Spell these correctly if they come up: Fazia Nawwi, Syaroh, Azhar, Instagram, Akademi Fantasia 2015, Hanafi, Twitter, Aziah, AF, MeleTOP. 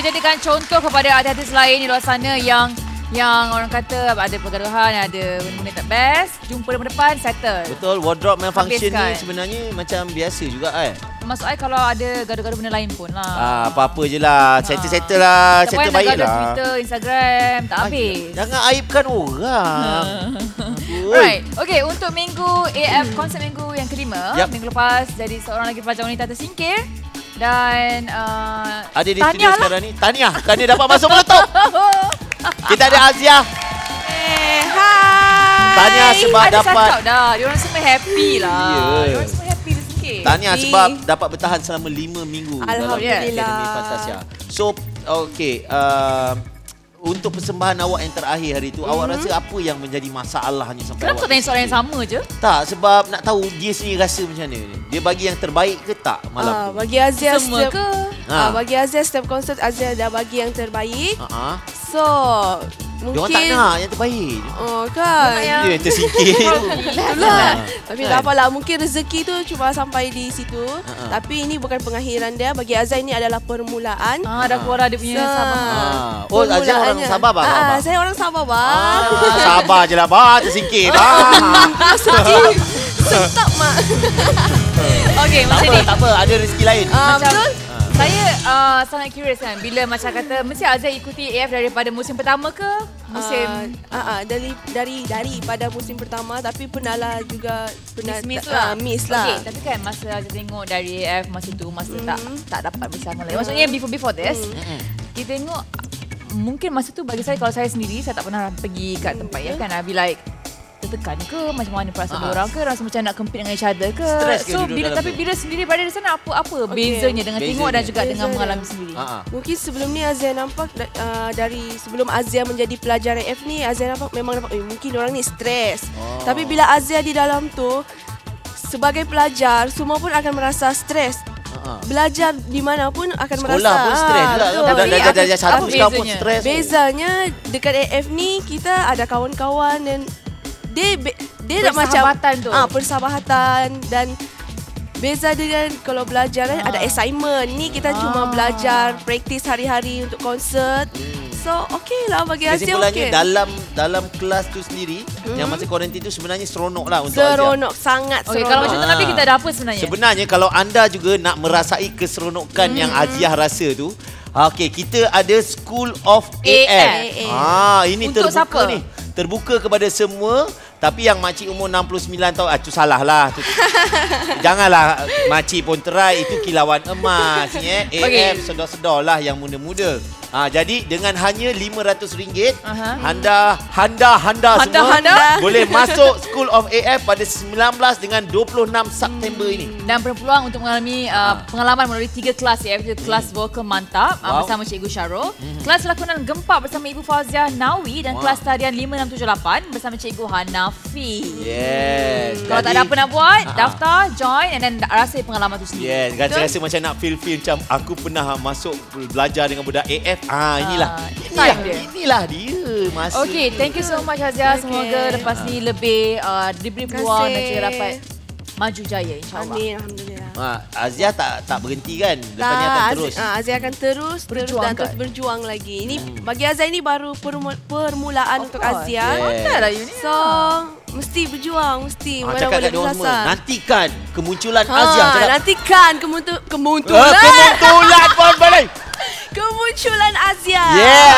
dijadikan contoh kepada artis-artis lain di luar sana yang orang kata ada pergaduhan, ada benda tak best, jumpa depan depan, settle. Betul, wardrobe malfunction ni sebenarnya macam biasa juga kan. Maksud saya kalau ada gaduh-gaduh benda lain pun lah. Apa-apa je lah, settle-settle lah, settle baik lah. Twitter, Instagram, tak habis. Jangan aibkan orang. Alright, okay, untuk minggu AF, konsep minggu yang kelima. Yep. Minggu lepas, jadi seorang lagi pelajar wanita tersingkir. Dan ada di studio sekarang ni, tahniah kerana dapat masuk MeleTOP. Kita ada Aziah. Hai. Tahniah sebab ada dapat. Ada dah. Diorang semua happy lah. Yeah. Diorang semua happy sikit. Tahniah sebab dapat bertahan selama 5 minggu. Alhamdulillah. Dalam Akademi Fantasia. So, okay. Untuk persembahan awak yang terakhir hari itu, awak rasa apa yang menjadi masalahnya sampai kenapa awak? Kenapa tanya soalan yang sama je? Tak, sebab nak tahu dia sendiri rasa macam mana. Dia bagi yang terbaik ke tak malam tu? Bagi Aziah setiap, bagi Aziah setiap konsert, Aziah dah bagi yang terbaik. So, mungkin... Diorang tak nak yang terbaik. Oh, kan? Dia yang tersingkir tu. Tapi tak apalah, mungkin rezeki tu cuma sampai di situ. Tapi ini bukan pengakhiran dia. Bagi Azhar ini adalah permulaan. Dah keluar dia punya Sabah. Oh, Azhar orang Sabah, bang? Saya orang Sabah, bang. Sabah je lah, bang. Tersingkir, bang. Sentap, mak. Okey, macam ni. Tak apa, ada rezeki lain. Betul? Saya sangat curious kan bila macam kata mesti Azhar ikuti AF daripada musim pertama ke musim daripada musim pertama, tapi pernahlah juga miss lah. Okey, tapi kan masa Azhar tengok dari AF masa tu masa tak dapat bersama lagi. Maksudnya before this kita tengok mungkin masa tu bagi saya, kalau saya sendiri saya tak pernah pergi kat tempat ya kan, I'll be like tertekan ke, macam mana perasaan orang ke, rasa macam nak compete dengan each other ke. So bila sendiri berada di sana, apa bezanya dengan tengok dan juga dengan mengalami sendiri? Mungkin sebelum ni Azhar nampak dari sebelum Azhar menjadi pelajar AF ni, Azhar nampak memang mungkin orang ni stres. Tapi bila Azhar di dalam tu sebagai pelajar, semua pun akan merasa stres. Belajar di mana pun akan merasa. Sekolah pun stres lah. Belajar satu sekolah pun stres. Bezanya dekat AF ni kita ada kawan-kawan dan dia dah macam persahabatan, dan beza dengan kalau belajar kan ada assignment. Ni kita cuma belajar, praktis hari-hari untuk konsert. So okey lah bagi Azhar. Kesimpulannya dalam kelas tu sendiri yang masa kuarantin tu sebenarnya seronok lah untuk Azhar. Seronok, sangat seronok. Kalau macam tu nanti kita ada apa sebenarnya? Sebenarnya kalau anda juga nak merasai keseronokan yang Azhar rasa tu, okey, kita ada School of AF. Ini untuk terbuka siapa? Ni terbuka kepada semua. Tapi yang makcik umur 69 tahun, tu salah lah. Janganlah makcik pun terai, itu kilauan emas. AF sedar-sedar lah yang muda-muda. Jadi dengan hanya RM500, anda semua boleh masuk School of AF pada 19 dengan 26 September ini. Dan berpeluang untuk mengalami pengalaman melalui 3 kelas AF. Kelas vokal mantap bersama Cikgu Syaroh, kelas lakonan gempak bersama Ibu Fazia Nawwi, dan kelas tarian 5678 bersama Cikgu Hanafi. Yes. Kalau tak ada apa nak buat, daftar, join, and then rasa pengalaman tu sendiri. Yes, rasa macam nak feel macam aku pernah masuk belajar dengan budak AF. Inilah dia masa. Okey, thank you so much Azhar. Semoga lepas ni lebih diberi peluang dan juga dapat maju jaya, insya-Allah. Amin, alhamdulillah. Azhar tak berhenti kan? Lepas ni akan terus. Azhar akan terus berjuang lagi. Ini bagi Azhar ini baru permulaan untuk Azhar. So mesti berjuang, mesti mana boleh berasa. Nantikan kemunculan Azhar. Nantikan kemunculan. Kemunculan Azhar. Yeah.